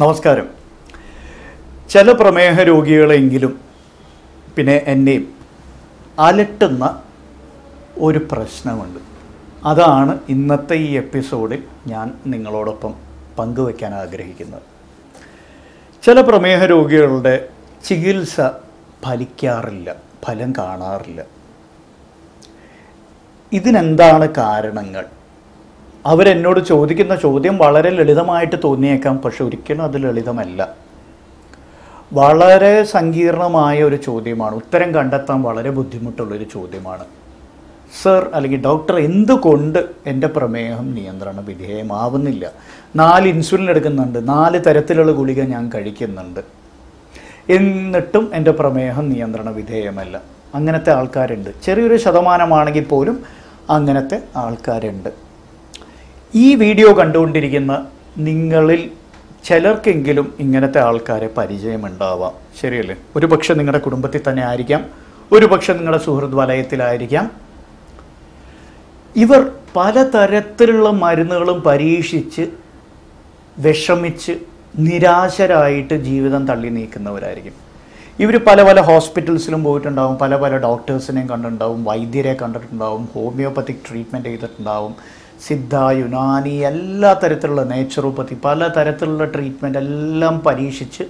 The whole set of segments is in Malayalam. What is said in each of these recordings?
നമസ്കാരം. ചില പ്രമേഹ രോഗികളെങ്കിലും പിന്നെ എന്നെയും അലട്ടുന്ന ഒരു പ്രശ്നമുണ്ട്. അതാണ് ഇന്നത്തെ ഈ എപ്പിസോഡിൽ ഞാൻ നിങ്ങളോടൊപ്പം പങ്കുവയ്ക്കാൻ ആഗ്രഹിക്കുന്നത്. ചില പ്രമേഹ രോഗികളുടെ ചികിത്സ ഫലിക്കാറില്ല, ഫലം കാണാറില്ല. ഇതിനെന്താണ് കാരണങ്ങൾ? അവരെന്നോട് ചോദിക്കുന്ന ചോദ്യം വളരെ ലളിതമായിട്ട് തോന്നിയേക്കാം, പക്ഷെ ഒരിക്കലും അത് ലളിതമല്ല. വളരെ സങ്കീർണമായ ഒരു ചോദ്യമാണ്, ഉത്തരം കണ്ടെത്താൻ വളരെ ബുദ്ധിമുട്ടുള്ളൊരു ചോദ്യമാണ്. സർ അല്ലെങ്കിൽ ഡോക്ടർ, എന്തുകൊണ്ട് എൻ്റെ പ്രമേഹം നിയന്ത്രണ വിധേയമാവുന്നില്ല? 4 ഇൻസുലിൻ എടുക്കുന്നുണ്ട്, 4 തരത്തിലുള്ള ഗുളിക ഞാൻ കഴിക്കുന്നുണ്ട്, എന്നിട്ടും എൻ്റെ പ്രമേഹം നിയന്ത്രണ വിധേയമല്ല. അങ്ങനത്തെ ആൾക്കാരുണ്ട്. ചെറിയൊരു ശതമാനമാണെങ്കിൽ പോലും അങ്ങനത്തെ ആൾക്കാരുണ്ട്. ഈ വീഡിയോ കണ്ടുകൊണ്ടിരിക്കുന്ന നിങ്ങളിൽ ചിലർക്കെങ്കിലും ഇങ്ങനത്തെ ആൾക്കാരെ പരിചയമുണ്ടാവാം, ശരിയല്ലേ? ഒരു പക്ഷെ നിങ്ങളുടെ കുടുംബത്തിൽ തന്നെ ആയിരിക്കാം, ഒരു പക്ഷെ നിങ്ങളുടെ സുഹൃത് വലയത്തിലായിരിക്കാം. ഇവർ പലതരത്തിലുള്ള മരുന്നുകളും പരീക്ഷിച്ച് വിഷമിച്ച് നിരാശരായിട്ട് ജീവിതം തള്ളി നീക്കുന്നവരായിരിക്കും. ഇവർ പല പല ഹോസ്പിറ്റൽസിലും പോയിട്ടുണ്ടാവും, പല പല ഡോക്ടേഴ്സിനെയും കണ്ടിട്ടുണ്ടാവും, വൈദ്യരെ കണ്ടിട്ടുണ്ടാവും, ഹോമിയോപ്പത്തിക് ട്രീറ്റ്മെൻറ്റ് ചെയ്തിട്ടുണ്ടാവും, സിദ്ധ, യുനാനി, എല്ലാ തരത്തിലുള്ള നേച്ചുറോപ്പത്തി, പല തരത്തിലുള്ള ട്രീറ്റ്മെൻറ്റ് എല്ലാം പരീക്ഷിച്ച്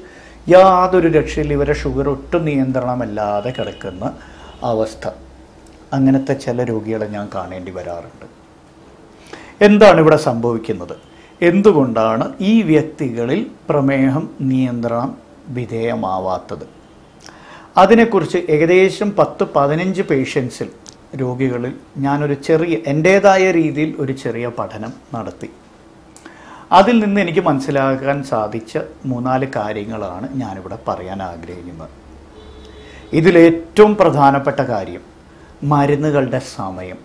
യാതൊരു രക്ഷയിൽ ഇവരെ ഷുഗർ ഒട്ടും നിയന്ത്രണമല്ലാതെ കിടക്കുന്ന അവസ്ഥ. അങ്ങനത്തെ ചില രോഗികളെ ഞാൻ കാണേണ്ടി വരാറുണ്ട്. എന്താണ് ഇവിടെ സംഭവിക്കുന്നത്? എന്തുകൊണ്ടാണ് ഈ വ്യക്തികളിൽ പ്രമേഹം നിയന്ത്രണം വിധേയമാവാത്തത്? അതിനെക്കുറിച്ച് ഏകദേശം 10-15 പേഷ്യൻസിൽ, രോഗികളിൽ ഞാനൊരു ചെറിയ എൻ്റേതായ രീതിയിൽ ഒരു ചെറിയ പഠനം നടത്തി. അതിൽ നിന്ന് എനിക്ക് മനസ്സിലാക്കാൻ സാധിച്ച 3-4 കാര്യങ്ങളാണ് ഞാനിവിടെ പറയാൻ ആഗ്രഹിക്കുന്നത്. ഇതിലേറ്റവും പ്രധാനപ്പെട്ട കാര്യം മരുന്നുകളുടെ സമയം,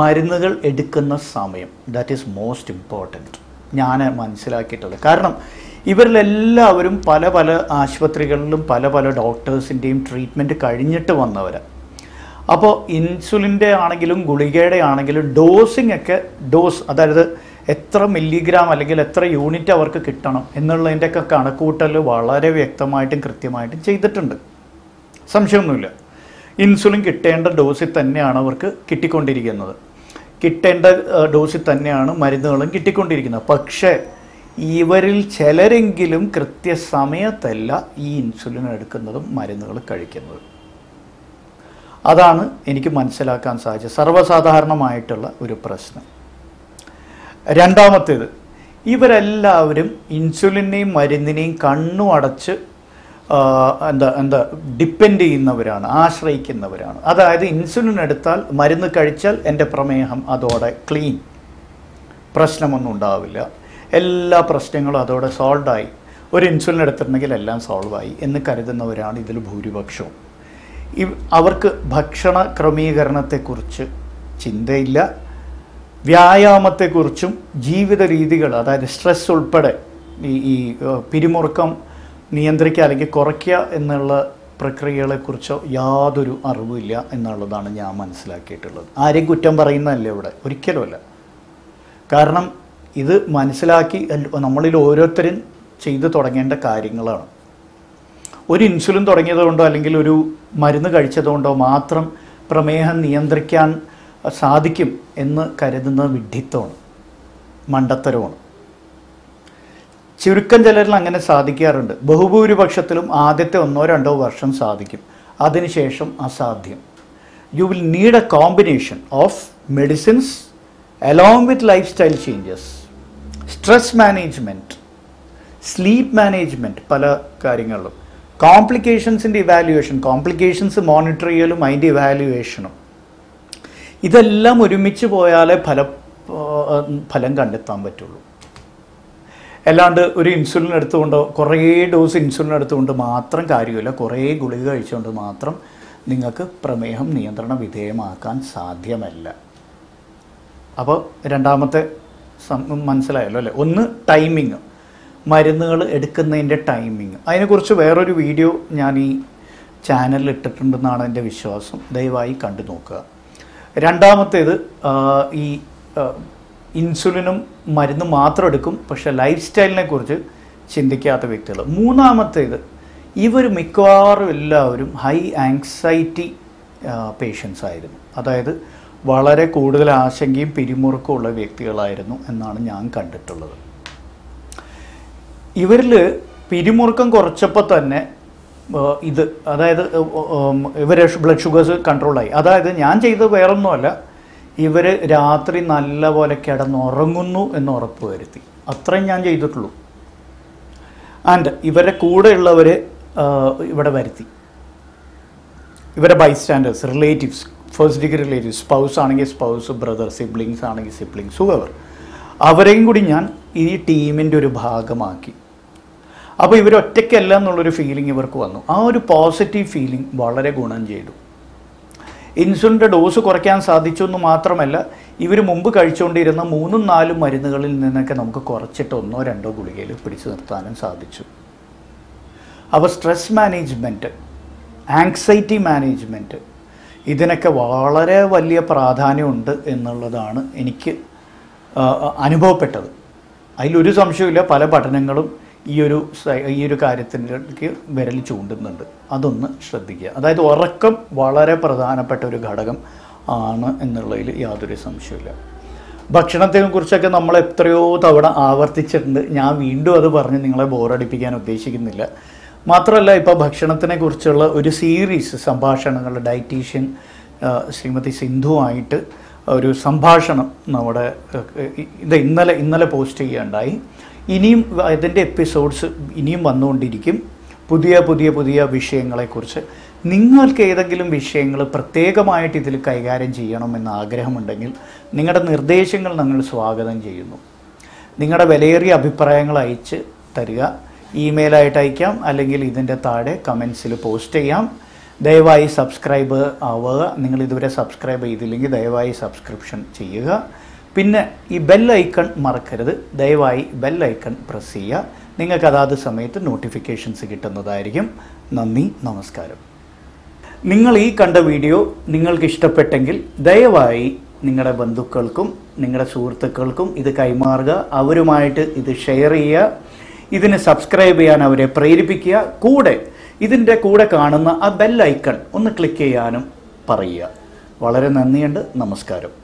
മരുന്നുകൾ എടുക്കുന്ന സമയം. ദാറ്റ് ഈസ് മോസ്റ്റ് ഇമ്പോർട്ടൻറ്റ് ഞാൻ മനസ്സിലാക്കിയിട്ടുള്ളത്. കാരണം ഇവരിലെല്ലാവരും പല പല ആശുപത്രികളിലും പല പല ഡോക്ടേഴ്സിൻ്റെയും ട്രീറ്റ്മെൻറ്റ് കഴിഞ്ഞിട്ട് വന്നവരാണ്. അപ്പോൾ ഇൻസുലിൻ്റെ ആണെങ്കിലും ഗുളികയുടെ ആണെങ്കിലും ഡോസിങ് ഒക്കെ, ഡോസ് അതായത് എത്ര മില്ലിഗ്രാം അല്ലെങ്കിൽ എത്ര യൂണിറ്റ് അവർക്ക് കിട്ടണം എന്നുള്ളതിൻ്റെയൊക്കെ കണക്കൂട്ടൽ വളരെ വ്യക്തമായിട്ടും കൃത്യമായിട്ടും ചെയ്തിട്ടുണ്ട്. സംശയമൊന്നുമില്ല. ഇൻസുലിൻ കിട്ടേണ്ട ഡോസിൽ തന്നെയാണ് അവർക്ക് കിട്ടിക്കൊണ്ടിരിക്കുന്നത്, കിട്ടേണ്ട ഡോസിൽ തന്നെയാണ് മരുന്നുകളും കിട്ടിക്കൊണ്ടിരിക്കുന്നത്. പക്ഷേ ഇവരിൽ ചിലരെങ്കിലും കൃത്യസമയത്തല്ല ഈ ഇൻസുലിൻ എടുക്കുന്നതും മരുന്നുകൾ കഴിക്കുന്നത്. അതാണ് എനിക്ക് മനസ്സിലാക്കാൻ സാധിച്ച സർവ്വസാധാരണമായിട്ടുള്ള ഒരു പ്രശ്നം. രണ്ടാമത്തേത്, ഇവരെല്ലാവരും ഇൻസുലിനെയും മരുന്നിനെയും കണ്ണു അടച്ച് ഡിപ്പെൻഡ് ചെയ്യുന്നവരാണ്, ആശ്രയിക്കുന്നവരാണ്. അതായത് ഇൻസുലിൻ എടുത്താൽ, മരുന്ന് കഴിച്ചാൽ എൻ്റെ പ്രമേഹം അതോടെ ക്ലീൻ, പ്രശ്നമൊന്നും ഉണ്ടാവില്ല, എല്ലാ പ്രശ്നങ്ങളും അതോടെ സോൾവായി, ഒരു ഇൻസുലിൻ എടുത്തിട്ടുണ്ടെങ്കിൽ എല്ലാം സോൾവായി എന്ന് കരുതുന്നവരാണ് ഇതിൽ ഭൂരിപക്ഷവും. അവർക്ക് ഭക്ഷണ ക്രമീകരണത്തെക്കുറിച്ച് ചിന്തയില്ല, വ്യായാമത്തെക്കുറിച്ചും ജീവിത രീതികൾ, അതായത് സ്ട്രെസ് ഉൾപ്പെടെ ഈ പിരിമുറുക്കം നിയന്ത്രിക്കുക അല്ലെങ്കിൽ കുറയ്ക്കുക എന്നുള്ള പ്രക്രിയകളെക്കുറിച്ചോ യാതൊരു അറിവില്ല എന്നുള്ളതാണ് ഞാൻ മനസ്സിലാക്കിയിട്ടുള്ളത്. ആരെയും കുറ്റം പറയുന്നതല്ല ഇവിടെ, ഒരിക്കലുമല്ല. കാരണം ഇത് മനസ്സിലാക്കി നമ്മളിൽ ഓരോരുത്തരും ചെയ്തു തുടങ്ങേണ്ട കാര്യങ്ങളാണ്. ഒരു ഇൻസുലിൻ തുടങ്ങിയതുകൊണ്ടോ അല്ലെങ്കിൽ ഒരു മരുന്ന് കഴിച്ചതുകൊണ്ടോ മാത്രം പ്രമേഹം നിയന്ത്രിക്കാൻ സാധിക്കും എന്ന് കരുതുന്ന വിഡ്ഢിത്തമാണ്, മണ്ടത്തരമാണ്. ചുരുക്കം ചിലരിൽ അങ്ങനെ സാധിക്കാറുണ്ട്. ബഹുഭൂരിപക്ഷത്തിലും ആദ്യത്തെ 1-2 വർഷം സാധിക്കും, അതിനുശേഷം അസാധ്യം. You will need a combination of medicines along with lifestyle changes, stress management, sleep management, പല കാര്യങ്ങളും, കോംപ്ലിക്കേഷൻസിൻ്റെ ഇവാലുവേഷൻ, കോംപ്ലിക്കേഷൻസ് മോണിറ്റർ ചെയ്യലും അതിൻ്റെ ഇവാലുവേഷനും, ഇതെല്ലാം ഒരുമിച്ച് പോയാലേ ഫലം കണ്ടെത്താൻ പറ്റുള്ളൂ. അല്ലാണ്ട് ഒരു ഇൻസുലിൻ എടുത്തുകൊണ്ടോ കുറേ ഡോസ് ഇൻസുലിൻ എടുത്തുകൊണ്ട് മാത്രം കാര്യമില്ല, കുറേ ഗുളിക കഴിച്ചുകൊണ്ട് മാത്രം നിങ്ങൾക്ക് പ്രമേഹം നിയന്ത്രണ വിധേയമാക്കാൻ സാധ്യമല്ല. അപ്പോൾ രണ്ടാമത്തെ മനസ്സിലായല്ലോ അല്ലേ? ഒന്ന്, ടൈമിങ്, മരുന്നുകൾ എടുക്കുന്നതിൻ്റെ ടൈമിങ്. അതിനെക്കുറിച്ച് വേറൊരു വീഡിയോ ഞാൻ ഈ ചാനലിൽ ഇട്ടിട്ടുണ്ടെന്നാണ് എൻ്റെ വിശ്വാസം, ദയവായി കണ്ടു നോക്കുക. രണ്ടാമത്തേത്, ഈ ഇൻസുലിനും മരുന്നും മാത്രം എടുക്കും, പക്ഷേ ലൈഫ് സ്റ്റൈലിനെക്കുറിച്ച് ചിന്തിക്കാത്ത വ്യക്തികൾ. മൂന്നാമത്തേത്, ഇവർ മിക്കവാറും എല്ലാവരും ഹൈ ആങ്സൈറ്റി പേഷ്യൻസ് ആയിരുന്നു. അതായത് വളരെ കൂടുതൽ ആശങ്കയും പിരിമുറുക്കമുള്ള വ്യക്തികളായിരുന്നു എന്നാണ് ഞാൻ കണ്ടിട്ടുള്ളത്. ഇവരിൽ പിരിമുറുക്കം കുറച്ചപ്പോൾ തന്നെ ഇത്, അതായത് ഇവരെ ബ്ലഡ് ഷുഗേഴ്സ് കൺട്രോളായി. അതായത് ഞാൻ ചെയ്തത് വേറൊന്നുമല്ല, ഇവർ രാത്രി നല്ലപോലെ കിടന്നുറങ്ങുന്നു എന്ന് ഉറപ്പ് വരുത്തി. അത്രയും ഞാൻ ചെയ്തിട്ടുള്ളൂ. ആൻഡ് ഇവരുടെ കൂടെയുള്ളവർ ഇവിടെ വരുത്തി, ഇവരുടെ bystanders, relatives, first degree relatives, spouse ആണെങ്കിൽ സ്പൗസ്, ബ്രദർ, സിബ്ലിങ്സ് ആണെങ്കിൽ സിബ്ലിങ്സ്, ഹൂവർ, അവരെയും കൂടി ഞാൻ ഈ ടീമിൻ്റെ ഒരു ഭാഗമാക്കി. അപ്പോൾ ഇവരൊറ്റയ്ക്കല്ല എന്നുള്ളൊരു ഫീലിംഗ് ഇവർക്ക് വന്നു. ആ ഒരു പോസിറ്റീവ് ഫീലിംഗ് വളരെ ഗുണം ചെയ്തു. ഇൻസുലിൻ്റെ ഡോസ് കുറയ്ക്കാൻ സാധിച്ചു എന്ന് മാത്രമല്ല, ഇവർ മുമ്പ് കഴിച്ചുകൊണ്ടിരുന്ന 3-4 മരുന്നുകളിൽ നിന്നൊക്കെ നമുക്ക് കുറച്ചിട്ട് 1-2 ഗുളികയിൽ പിടിച്ചു നിർത്താനും സാധിച്ചു. അപ്പോൾ സ്ട്രെസ് മാനേജ്മെൻറ്റ്, ആങ്സൈറ്റി മാനേജ്മെൻറ്റ്, ഇതിനൊക്കെ വളരെ വലിയ പ്രാധാന്യമുണ്ട് എന്നുള്ളതാണ് എനിക്ക് അനുഭവപ്പെട്ടത്. അതിലൊരു സംശയമില്ല. പല പഠനങ്ങളും ഈ ഒരു കാര്യത്തിലേക്ക് വിരൽ ചൂണ്ടുന്നുണ്ട്. അതൊന്ന് ശ്രദ്ധിക്കുക. അതായത് ഉറക്കം വളരെ പ്രധാനപ്പെട്ട ഒരു ഘടകം ആണ് എന്നുള്ളതിൽ യാതൊരു സംശയമില്ല. ഭക്ഷണത്തെക്കുറിച്ചൊക്കെ നമ്മൾ എത്രയോ തവണ ആവർത്തിച്ചിട്ടുണ്ട്. ഞാൻ വീണ്ടും അത് പറഞ്ഞ് നിങ്ങളെ ബോറടിപ്പിക്കാൻ ഉദ്ദേശിക്കുന്നില്ല. മാത്രമല്ല, ഇപ്പോൾ ഭക്ഷണത്തിനെക്കുറിച്ചുള്ള ഒരു സീരീസ് സംഭാഷണങ്ങൾ, ഡയറ്റീഷ്യൻ ശ്രീമതി സിന്ധുവായിട്ട് ഒരു സംഭാഷണം നമ്മുടെ ഇന്നലെ പോസ്റ്റ് ചെയ്യുകയുണ്ടായി. ഇനിയും അതിൻ്റെ എപ്പിസോഡ്സ് ഇനിയും വന്നുകൊണ്ടിരിക്കും. പുതിയ വിഷയങ്ങളെക്കുറിച്ച് നിങ്ങൾക്ക് ഏതെങ്കിലും വിഷയങ്ങൾ പ്രത്യേകമായിട്ട് ഇതിൽ കൈകാര്യം ചെയ്യണമെന്ന് ആഗ്രഹമുണ്ടെങ്കിൽ നിങ്ങളുടെ നിർദ്ദേശങ്ങൾ ഞങ്ങൾ സ്വാഗതം ചെയ്യുന്നു. നിങ്ങളുടെ വിലയേറിയ അഭിപ്രായങ്ങൾ അയച്ച് തരിക. ഇമെയിലായിട്ട് അയക്കാം, അല്ലെങ്കിൽ ഇതിൻ്റെ താഴെ കമൻസിൽ പോസ്റ്റ് ചെയ്യാം. ദയവായി സബ്സ്ക്രൈബ് ആവുക. നിങ്ങൾ ഇതുവരെ സബ്സ്ക്രൈബ് ചെയ്തില്ലെങ്കിൽ ദയവായി സബ്സ്ക്രിപ്ഷൻ ചെയ്യുക. പിന്നെ ഈ ബെൽ ഐക്കൺ മറക്കരുത്. ദയവായി ബെൽ ഐക്കൺ പ്രസ് ചെയ്യുക. നിങ്ങൾക്ക് അതാത് സമയത്ത് നോട്ടിഫിക്കേഷൻസ് കിട്ടുന്നതായിരിക്കും. നന്ദി, നമസ്കാരം. നിങ്ങൾ ഈ കണ്ട വീഡിയോ നിങ്ങൾക്ക് ഇഷ്ടപ്പെട്ടെങ്കിൽ ദയവായി നിങ്ങളുടെ ബന്ധുക്കൾക്കും നിങ്ങളുടെ സുഹൃത്തുക്കൾക്കും ഇത് കൈമാറുക. അവരുമായിട്ട് ഇത് ഷെയർ ചെയ്യുക. ഇതിന് സബ്സ്ക്രൈബ് ചെയ്യാൻ അവരെ പ്രേരിപ്പിക്കുക. ഇതിൻ്റെ കൂടെ കാണുന്ന ആ ബെൽ ഐക്കൺ ഒന്ന് ക്ലിക്ക് ചെയ്യാനും പറയുക. വളരെ നന്ദിയുണ്ട്. നമസ്കാരം.